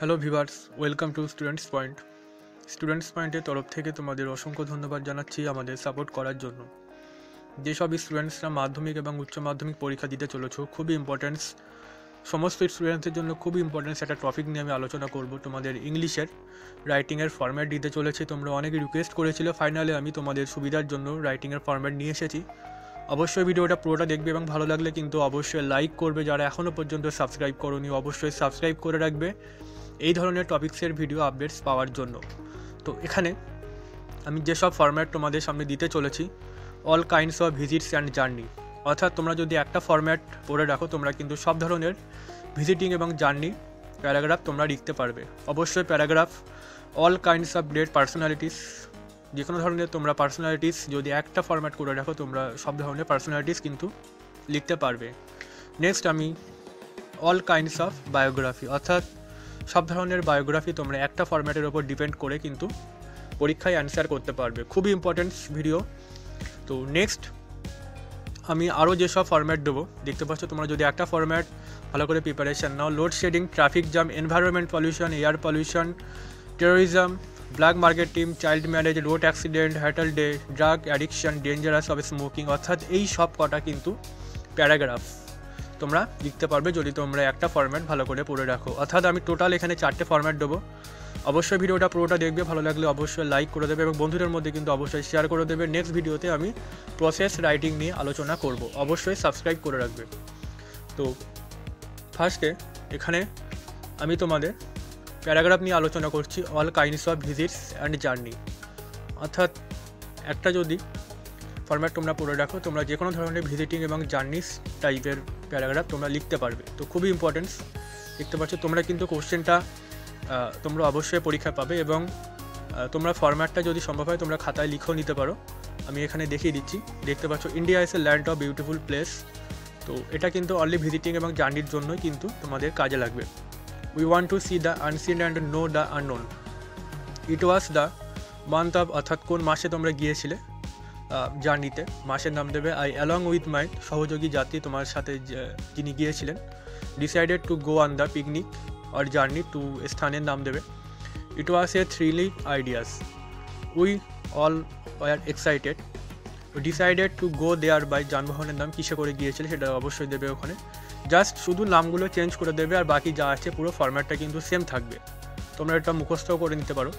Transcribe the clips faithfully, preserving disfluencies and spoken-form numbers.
Hello viewers, welcome to students point. Students পয়েন্টের তরফ থেকে তোমাদের অসংখ্য ধন্যবাদ জানাচ্ছি আমাদের সাপোর্ট করার জন্য। যেসব স্টুডেন্টসরা মাধ্যমিক এবং উচ্চ মাধ্যমিক পরীক্ষা দিতে চলেছো, খুবই ইম্পর্টেন্স, সমস্ত স্টুডেন্টসের জন্য খুবই ইম্পর্টেন্স একটা টপিক নিয়ে আমি আলোচনা করব, তোমাদের ইংলিশের রাইটিংয়ের ফর্ম্যাট দিতে চলেছে। তোমরা অনেকে রিকোয়েস্ট করেছিলে, ফাইনালে আমি তোমাদের সুবিধার জন্য রাইটিংয়ের ফর্ম্যাট নিয়ে এসেছি। অবশ্যই ভিডিওটা পুরোটা দেখবে এবং ভালো লাগলে কিন্তু অবশ্যই লাইক করবে। যারা এখনও পর্যন্ত সাবস্ক্রাইব করোনি অবশ্যই সাবস্ক্রাইব করে রাখবে এই ধরনের টপিক্সের ভিডিও আপডেটস পাওয়ার জন্য। তো এখানে আমি যেসব ফর্ম্যাট তোমাদের সামনে দিতে চলেছি, all kinds of visits and journey, অর্থাৎ তোমরা যদি একটা ফর্ম্যাট পড়ে রাখো তোমরা কিন্তু সব ধরনের ভিজিটিং এবং জার্নি প্যারাগ্রাফ তোমরা লিখতে পারবে। অবশ্যই paragraph all kinds of great personalities, যে কোনো ধরনের তোমরা পার্সোনালিটিস যদি একটা ফর্ম্যাট করে রাখো তোমরা সব ধরনের পার্সোনালিটিস কিন্তু লিখতে পারবে। নেক্সট আমি অল কাইন্ডস অফ বায়োগ্রাফি, অর্থাৎ সব ধরনের বায়োগ্রাফি তোমরা একটা ফর্ম্যাটের ওপর ডিপেন্ড করে কিন্তু পরীক্ষায় অ্যান্সার করতে পারবে। খুবই ইম্পর্টেন্ট ভিডিও। তো নেক্সট আমি আরও যেসব ফর্ম্যাট দেবো, দেখতে পাচ্ছ তোমরা যদি একটা ফর্ম্যাট ভালো করে প্রিপারেশান নাও, load shedding, traffic jam, environment pollution, air pollution, terrorism, black market team, child marriage, road accident, hartal day, drug addiction, dangerous of smoking, অর্থাৎ এই সব কটা কিন্তু প্যারাগ্রাফ তোমরা লিখতে পারবে যদি তোমরা একটা ফর্ম্যাট ভালো করে পড়ে রাখো। অর্থাৎ আমি টোটাল এখানে চারটে ফর্ম্যাট দেবো। অবশ্যই ভিডিওটা পুরোটা দেখবে, ভালো লাগলে অবশ্যই লাইক করে দেবে এবং বন্ধুদের মধ্যে কিন্তু অবশ্যই শেয়ার করে দেবে। নেক্সট ভিডিওতে আমি প্রসেস রাইটিং নিয়ে আলোচনা করব, অবশ্যই সাবস্ক্রাইব করে রাখবে। তো ফার্স্টে এখানে আমি তোমাদের প্যারাগ্রাফ নিয়ে আলোচনা করছি, all kinds of visits and journey, অর্থাৎ একটা যদি ফর্ম্যাট তোমরা পড়ে রাখো তোমরা যে কোনো ধরনের ভিজিটিং এবং জার্নিস টাইপের প্যারাগ্রাফ তোমরা লিখতে পারবে। তো খুবই ইম্পর্টেন্স, দেখতে পাচ্ছ তোমরা কিন্তু কোশ্চেনটা তোমরা অবশ্যই পরীক্ষা পাবে এবং তোমরা ফর্ম্যাটটা যদি সম্ভব হয় তোমরা খাতায় লিখেও নিতে পারো। আমি এখানে দেখিয়ে দিচ্ছি, দেখতে পাচ্ছ India is a land of beautiful place. তো এটা কিন্তু অনলি ভিজিটিং এবং জার্নির জন্যই কিন্তু তোমাদের কাজে লাগবে। We want to see the unseen and know the unknown. It was the month of, অর্থাৎ কোন মাসে তোমরা গিয়েছিলে জার্নিতে, মাসের নাম দেবে। আই অ্যালং উইথ মাই, সহযোগী যাত্রী তোমার সাথে যিনি গিয়েছিলেন, decided to go on the picnic আর জার্নি, টু স্থানের নাম দেবে। It was a thrilling ideas, we all are excited, decided to go there by, যানবাহনের নাম কিসে করে গিয়েছিলে সেটা অবশ্যই দেবে ওখানে। জাস্ট শুধু নামগুলো চেঞ্জ করে দেবে আর বাকি যা আছে পুরো ফর্ম্যাটটা কিন্তু সেম থাকবে, তোমরা এটা মুখস্থ করে নিতে পারো।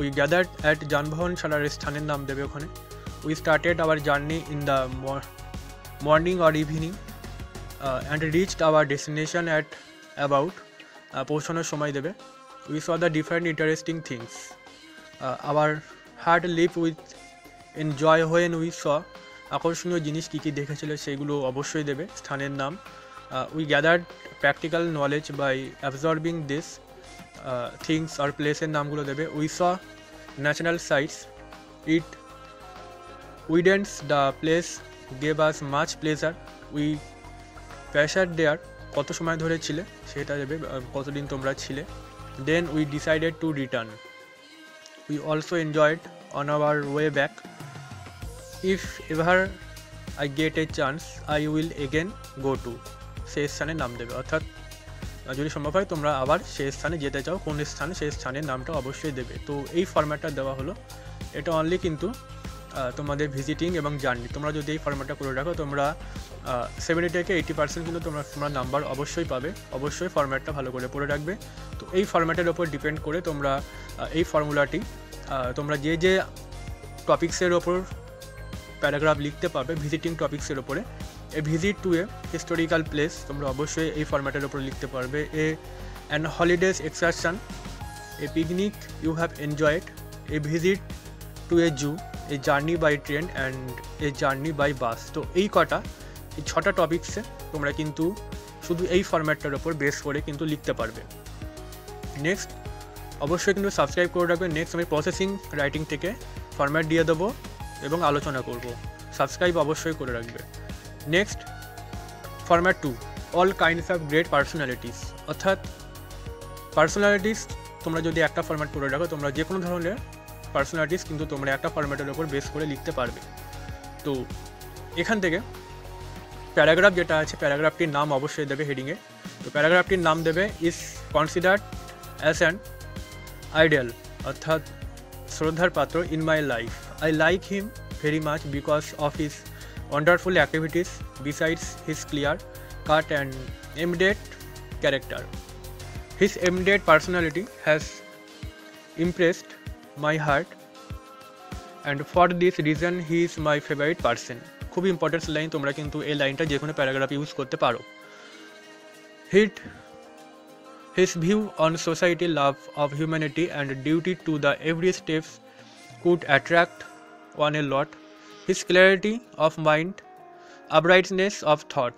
উই গ্যাদার্ড অ্যাট, যানবাহন ছাড়ার স্থানের নাম দেবে ওখানে। We started our journey in the morning or evening and reached our destination at about, পৌঁছানোর সময় দেবে। We saw the different interesting things, our heart leap with enjoy when we saw, আকর্ষণীয় জিনিস কী কী দেখেছিল সেগুলো অবশ্যই দেবে, স্থানের নাম। We gathered practical knowledge by absorbing this things, আর প্লেসের নামগুলো দেবে। We saw national sites, it widens the place gave us much pleasure. We passed there, কত সময় ধরে ছিলে সেটা দেবে, কতদিন তোমরা ছিলে। Then we decided to return, we also enjoyed on our way back. If ever I get a chance I will again go to, সেই স্থানের নাম দেবে। অর্থাৎ যদি সম্ভব হয় তোমরা আবার সেই স্থানে যেতে চাও, কোন স্থানে সেই স্থানের নামটা অবশ্যই দেবে। তো এই ফর্ম্যাটটা দেওয়া হলো, এটা অনলি কিন্তু তোমাদের ভিজিটিং এবং জার্নি। তোমরা যদি এই ফর্ম্যাটটা করে রাখো তোমরা সেভেন্টি থেকে এইটি পার্সেন্ট কিন্তু তোমরা তোমরা নাম্বার অবশ্যই পাবে। অবশ্যই ফর্ম্যাটটা ভালো করে পড়ে রাখবে। তো এই ফর্ম্যাটের ওপর ডিপেন্ড করে তোমরা এই ফর্মুলাটি তোমরা যে যে টপিক্সের ওপর প্যারাগ্রাফ লিখতে পারবে, ভিজিটিং টপিক্সের ওপরে a visit to a historical place তোমরা অবশ্যই এই ফর্ম্যাটের ওপর লিখতে পারবে। A and holidays excursion, a picnic you have enjoyed, a visit to a zoo, a journey by train and a journey by bus. তো এই কটা, এই ছটা টপিক্সে তোমরা কিন্তু শুধু এই ফর্ম্যাটটার ওপর বেস করে কিন্তু লিখতে পারবে। নেক্সট অবশ্যই কিন্তু সাবস্ক্রাইব করে রাখবে। নেক্সট আমি প্রসেসিং রাইটিং থেকে ফর্ম্যাট দিয়ে দেবো এবং আলোচনা করব, সাবস্ক্রাইব অবশ্যই করে রাখবে। Next format two, all kinds of great personalities, অর্থাৎ পার্সোনালিটিস তোমরা যদি একটা ফর্ম্যাট করে রাখো তোমরা যে কোনো ধরনের পার্সোনালিটিস কিন্তু তোমরা একটা ফর্ম্যাটের ওপর বেস করে লিখতে পারবে। তো এখান থেকে প্যারাগ্রাফ যেটা আছে প্যারাগ্রাফটির নাম অবশ্যই দেবে হেডিংয়ে। तो প্যারাগ্রাফটির নাম দেবে is considered as an idol অর্থাৎ শ্রদ্ধার পাত্র in my life. I like him very much because of his wonderful activities besides his clear cut and embedded character. His embedded personality has impressed my heart and for this reason he is my favorite person। खूब important line तुम्हारा किन्तु ए line टा जेकोनो paragraph use करते पारो। Hit his view on society love of humanity and duty to the every steps could attract one a lot. His clarity of mind a brightness of thought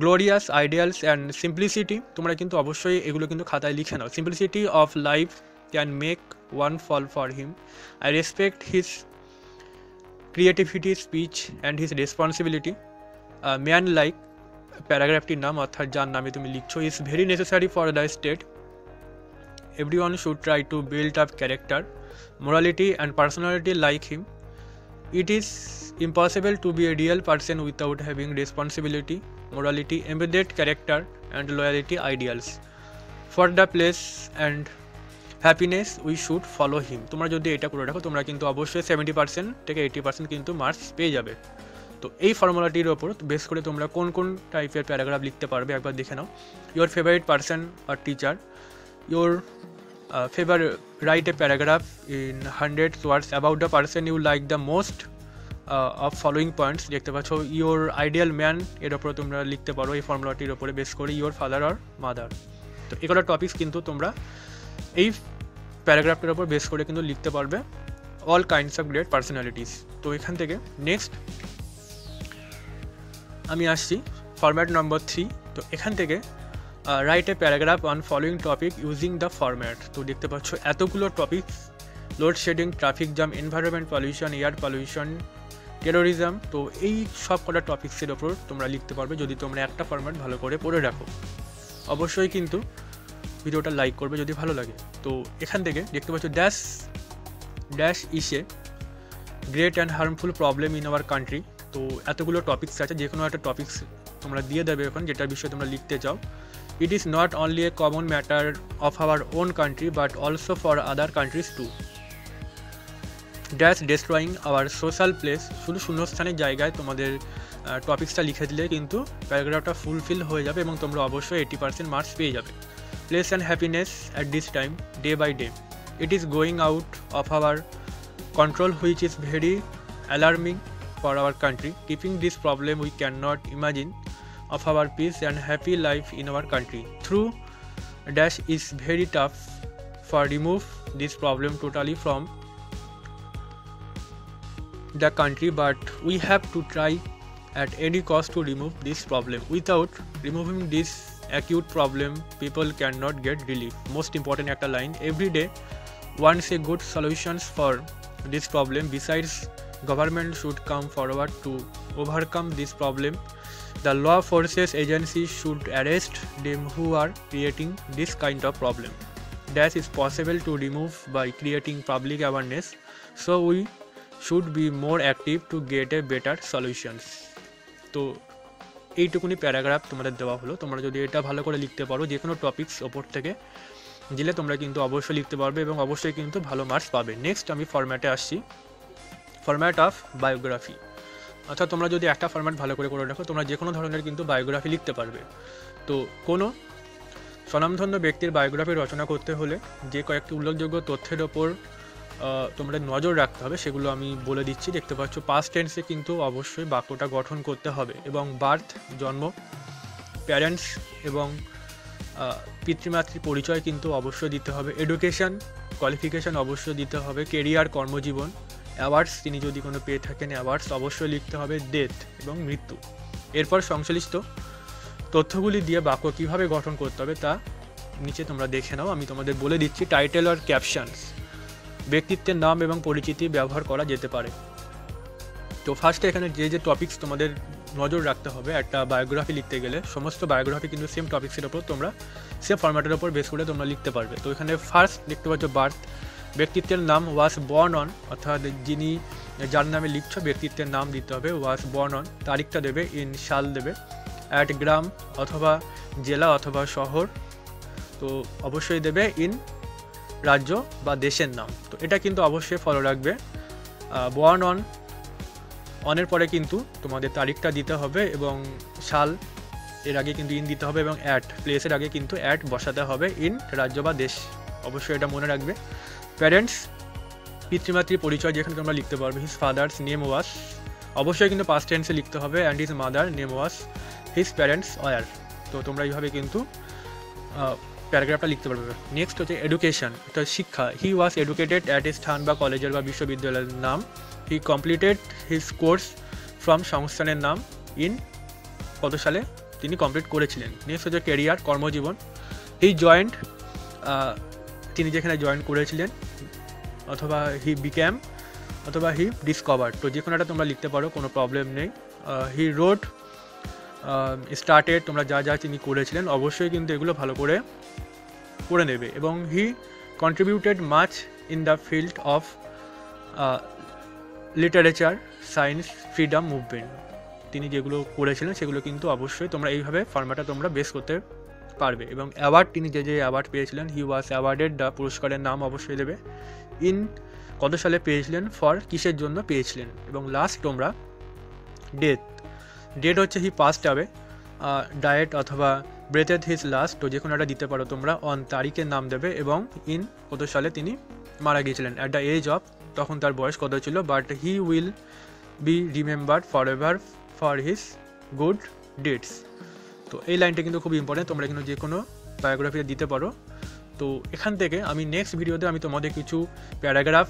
glorious ideals and simplicity तुम्हारा किन्तु अवश्य एगुलो किन्तु खाताय लिखे नाओ। Simplicity of life can make one fall for him। I respect his creativity, speech and his responsibility। A man like paragraph टी नाम अर्थात जान नामे तुम्हें लिखो is very necessary for the state। Everyone should try to build up character, morality and personality like him। It is impossible to be a real person without having responsibility, morality, embedded character and loyalty ideals। For the place and happiness we should follow him. তোমরা যদি এটা করে রাখো তোমরা কিন্তু অবশ্যই seventy percent থেকে eighty percent কিন্তু মার্কস পেয়ে যাবে। তো এই ফর্মুলাটির ওপর বেস করে তোমরা কোন কোন টাইপের প্যারাগ্রাফ লিখতে পারবে একবার দেখে নাও। ইয়োর ফেভারিট পার্সন আর teacher. Your favour write a paragraph in hundred words about the person you like the most of following points দেখতে পাচ্ছ। ইয়োর আইডিয়াল ম্যান এর ওপরে তোমরা লিখতে পারো এই ফর্মুলাটির ওপরে বেস করে ইয়োর ফাদার আর মাদার। তো এগুলো টপিকস কিন্তু তোমরা এই প্যারাগ্রাফটার উপর বেস করে কিন্তু লিখতে পারবে। All kinds of great personalities. তো এখান থেকে নেক্সট আমি আসছি ফরম্যাট নম্বর থ্রি। তো এখান থেকে write a paragraph on following topic using the format. তো দেখতে পাচ্ছ এতগুলো topics load shedding, traffic jam, environment pollution, air pollution, terrorism. তো এই সব কটা টপিক্সের ওপর তোমরা লিখতে পারবে যদি তোমরা একটা ফরম্যাট ভালো করে পড়ে রাখো। অবশ্যই কিন্তু ভিডিওটা লাইক করবে যদি ভালো লাগে। তো এখান থেকে দেখতে পাচ্ছ ড্যাশ ড্যাশ ইসে great and harmful problem in our country. তো এতগুলো টপিক্স আছে, যে কোনো একটা টপিক্স তোমরা দিয়ে দেবে এখন যেটার বিষয়ে তোমরা লিখতে চাও। It is not only a common matter of our own country but also for other countries too. Dash destroying our social place. শুধু শূন্যস্থানের জায়গায় তোমাদের টপিক্সটা লিখে দিলে কিন্তু প্যারাগ্রাফটা ফুলফিল হয়ে যাবে এবং তোমরা অবশ্যই এইটি পার্সেন্ট মার্কস পেয়ে যাবে। Place and happiness at this time day by day it is going out of our control which is very alarming for our country। Keeping this problem we cannot imagine of our peace and happy life in our country through dash is very tough for remove this problem totally from the country but we have to try at any cost to remove this problem। Without removing this acute problem people cannot get relief। Most important একটা line every day wants a good solutions for this problem besides government should come forward to overcome this problem। The law forces agencies should arrest them who are creating this kind of problem। That is possible to remove by creating public awareness so we should be more active to get a better solutions। তো এইটুকুনি paragraph তোমাদের দেওয়া হলো। তোমরা যদি এটা ভালো করে লিখতে পারো যে কোনো টপিক্স ওপর থেকে দিলে তোমরা কিন্তু অবশ্যই লিখতে পারবে এবং অবশ্যই কিন্তু ভালো মার্কস পাবে। নেক্সট আমি ফরম্যাটে আসছি, ফরম্যাট অফ বায়োগ্রাফি। অর্থাৎ তোমরা যদি একটা ফরম্যাট ভালো করে করে রাখো তোমরা যে কোনো ধরনের কিন্তু বায়োগ্রাফি লিখতে পারবে। তো কোনো স্বনামধন্য ব্যক্তির বায়োগ্রাফি রচনা করতে হলে যে কয়েকটি উল্লেখযোগ্য তথ্যের ওপর তোমরা নজর রাখতে হবে সেগুলো আমি বলে দিচ্ছি। দেখতে পাচ্ছ পাস্ট টেন্সে কিন্তু অবশ্যই বাক্যটা গঠন করতে হবে এবং বার্থ জন্ম, প্যারেন্টস এবং পিতৃমাতৃ পরিচয় কিন্তু অবশ্যই দিতে হবে। এডুকেশান কোয়ালিফিকেশান অবশ্যই দিতে হবে। কেরিয়ার কর্মজীবন, অ্যাওয়ার্ডস তিনি যদি কোনো পেয়ে থাকেন অ্যাওয়ার্ডস অবশ্যই লিখতে হবে। ডেথ এবং মৃত্যু। এরপর সংশ্লিষ্ট তথ্যগুলি দিয়ে বাক্য কীভাবে গঠন করতে হবে তা নিচে তোমরা দেখে নাও, আমি তোমাদের বলে দিচ্ছি। টাইটেল আর ক্যাপশনস। ব্যক্তিত্বের নাম এবং পরিচিতি ব্যবহার করা যেতে পারে। তো ফার্স্টে এখানে যে যে টপিক্স তোমাদের নজর রাখতে হবে একটা বায়োগ্রাফি লিখতে গেলে, সমস্ত বায়োগ্রাফি কিন্তু সেম টপিক্সের ওপর তোমরা সেম ফরম্যাটের ওপর বেস করে তোমরা লিখতে পারবে। তো এখানে ফার্স্ট দেখতে পাচ্ছ বার্থ। ব্যক্তিত্বের নাম ওয়াজ বর্ন অন, অর্থাৎ যিনি যার নামে লিখছ ব্যক্তিত্বের নাম দিতে হবে। ওয়াজ বর্ন অন, তারিখটা দেবে, ইন সাল দেবে। অ্যাট গ্রাম অথবা জেলা অথবা শহর, তো অবশ্যই দেবে ইন রাজ্য বা দেশের নাম। তো এটা কিন্তু অবশ্যই ফলো রাখবে। বর্ন অন অনের পরে কিন্তু তোমাদের তারিখটা দিতে হবে এবং সাল এর আগে কিন্তু ইন দিতে হবে এবং অ্যাট প্লেসের আগে কিন্তু অ্যাট বসাতে হবে ইন রাজ্য বা দেশ, অবশ্যই এটা মনে রাখবে। প্যারেন্টস পিতৃমাতৃ পরিচয় যেখানে তোমরা লিখতে পারবে হিজ ফাদার্স নেম ওয়াস, অবশ্যই কিন্তু পাস্ট টেন্সে লিখতে হবে, and his mother name was his parents were. তো তোমরা এইভাবে কিন্তু প্যারাগ্রাফটা লিখতে পারবে। নেক্সট হচ্ছে এডুকেশন, তো শিক্ষা। হি ওয়াজ এডুকেটেড অ্যাট এ স্থান বা কলেজের বা বিশ্ববিদ্যালয়ের নাম। He completed his course from সংস্থানের নাম ইন কত সালে তিনি কমপ্লিট করেছিলেন। নেক্সট হচ্ছে কেরিয়ার, কর্মজীবন। হি জয়েন্ট তিনি যেখানে জয়েন করেছিলেন, অথবা হি বিক্যাম অথবা হি ডিসকভার, তো যে কোনো একটা তোমরা লিখতে পারো, কোনো প্রবলেম নেই। হি রোড স্টার্টেড, তোমরা যা যা তিনি করেছিলেন অবশ্যই কিন্তু এগুলো ভালো করে করে নেবে। এবং he contributed much in the field of literature, science, freedom movement, তিনি যেগুলো করেছিলেন সেগুলো কিন্তু অবশ্যই তোমরা এইভাবে ফর্মাটা তোমরা বেস করতে পারবে। এবং অ্যাওয়ার্ড, তিনি যে যে অ্যাওয়ার্ড পেয়েছিলেন, হি ওয়াজ অ্যাওয়ার্ডেড দ্য, পুরস্কারের নাম অবশ্যই দেবে, ইন কত সালে পেয়েছিলেন, ফর কিসের জন্য পেয়েছিলেন। এবং লাস্ট তোমরা ডেথ, ডেট হচ্ছে হি পাস্ট অ্যাওয়ে, ডায়েট অথবা ব্রেথেড হিজ লাস্ট, তো যে কোনো একটা দিতে পারো তোমরা। অন তারিখের নাম দেবে এবং ইন কত সালে তিনি মারা গিয়েছিলেন, অ্যাট দ্য এজ অফ, তখন তার বয়স কত ছিল। But he will be remembered for ever for his good deeds. তো এই লাইনটা কিন্তু খুব ইম্পর্টেন্ট, তোমরা কিন্তু যে কোনো বায়োগ্রাফিতে দিতে পারো। তো এখান থেকে আমি নেক্সট ভিডিওতে আমি তোমাদের কিছু প্যারাগ্রাফ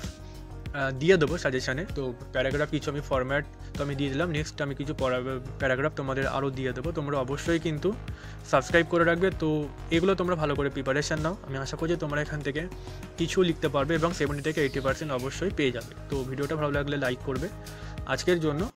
দিয়ে দেবো সাজেশানে, তো প্যারাগ্রাফ কিছু আমি ফরম্যাট তো আমি দিয়ে দিলাম, নেক্সট আমি কিছু প্যারাগ্রাফ তোমাদের আরও দিয়ে দেবো। তোমরা অবশ্যই কিন্তু সাবস্ক্রাইব করে রাখবে, তো এগুলো তোমরা ভালো করে প্রিপারেশান নাও। আমি আশা করছি তোমরা এখান থেকে কিছু লিখতে পারবে এবং সেভেন্টি থেকে এইটি পার্সেন্ট অবশ্যই পেয়ে যাবে। তো ভিডিওটা ভালো লাগলে লাইক করবে। আজকের জন্য